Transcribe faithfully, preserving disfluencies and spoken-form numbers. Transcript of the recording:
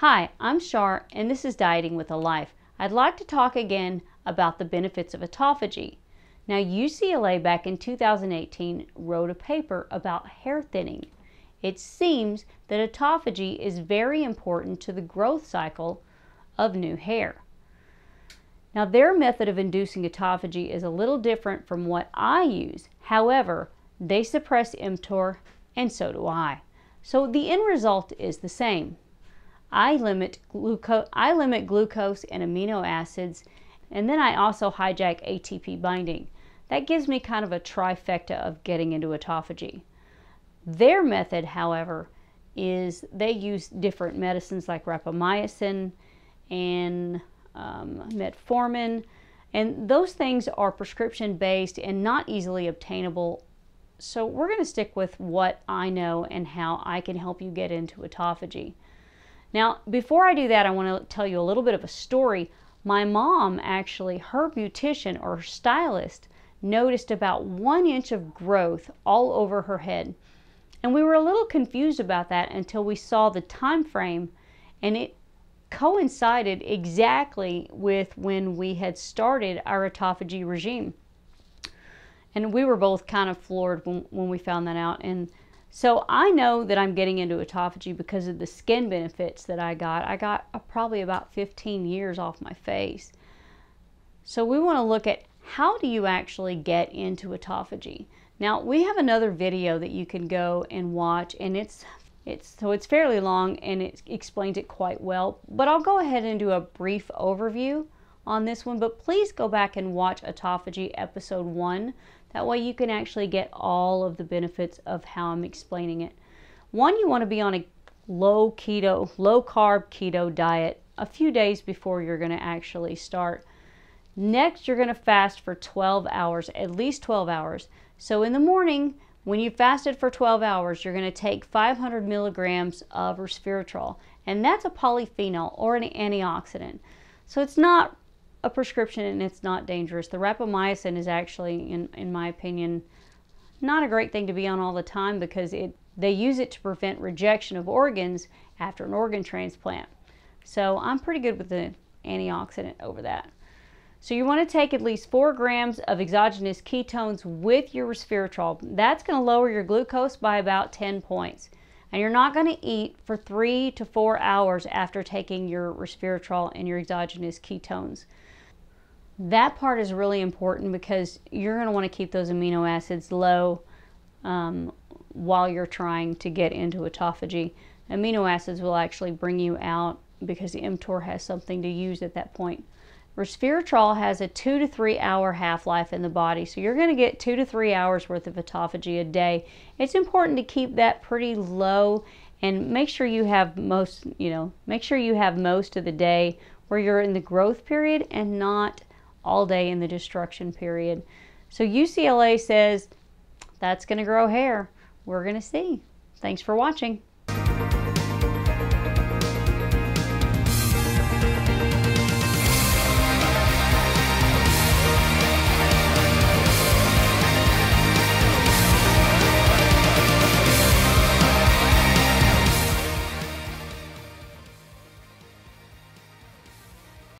Hi, I'm Shar and this is Dieting with a Life. I'd like to talk again about the benefits of autophagy. Now U C L A back in two thousand eighteen wrote a paper about hair thinning. It seems that autophagy is very important to the growth cycle of new hair. Now their method of inducing autophagy is a little different from what I use. However, they suppress mTOR and so do I. So the end result is the same. I limit, gluco I limit glucose and amino acids, and then I also hijack A T P binding. That gives me kind of a trifecta of getting into autophagy. Their method, however, is they use different medicines like rapamycin and um, metformin, and those things are prescription based and not easily obtainable. So we're going to stick with what I know and how I can help you get into autophagy. Now, before I do that, I want to tell you a little bit of a story. My mom, actually, her beautician or stylist noticed about one inch of growth all over her head. And we were a little confused about that until we saw the time frame, and it coincided exactly with when we had started our autophagy regime. And we were both kind of floored when, when we found that out. And so I know that I'm getting into autophagy because of the skin benefits that I got. I got uh, probably about fifteen years off my face. So we want to look at how do you actually get into autophagy. Now we have another video that you can go and watch, and it's it's so it's fairly long and it explains it quite well. But I'll go ahead and do a brief overview on this one, but please go back and watch autophagy episode one. That way you can actually get all of the benefits of how I'm explaining it. One, you want to be on a low keto, low carb keto diet a few days before you're going to actually start. Next, you're going to fast for twelve hours, at least twelve hours. So in the morning, when you fasted for twelve hours, you're going to take five hundred milligrams of resveratrol, and that's a polyphenol or an antioxidant. So it's not a prescription and it's not dangerous. The rapamycin is actually, in, in my opinion, not a great thing to be on all the time because it they use it to prevent rejection of organs after an organ transplant. So I'm pretty good with the antioxidant over that. So you want to take at least four grams of exogenous ketones with your resveratrol. That's going to lower your glucose by about ten points. And you're not going to eat for three to four hours after taking your resveratrol and your exogenous ketones. That part is really important because you're going to want to keep those amino acids low um, while you're trying to get into autophagy. Amino acids will actually bring you out because the mTOR has something to use at that point. Resveratrol has a two to three hour half-life in the body, so you're going to get two to three hours worth of autophagy a day. It's important to keep that pretty low and make sure you have most, you know, make sure you have most of the day where you're in the growth period and not all day in the destruction period. So U C L A says that's going to grow hair. We're going to see. Thanks for watching.